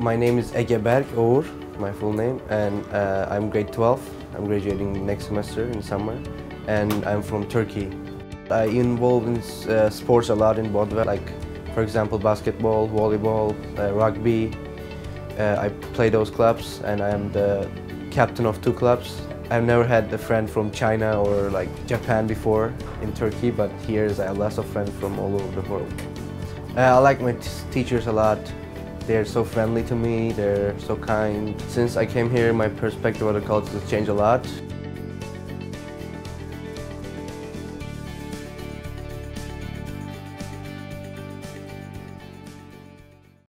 My name is Ege Berk Oğur, my full name, and I'm grade 12. I'm graduating next semester in summer, and I'm from Turkey. I involved in sports a lot in Bodwell, like for example basketball, volleyball, rugby. I play those clubs, and I'm the captain of two clubs. I've never had a friend from China or like Japan before in Turkey, but here's a lot of friends from all over the world. I like my teachers a lot. They're so friendly to me, they're so kind. Since I came here, my perspective of the culture has changed a lot.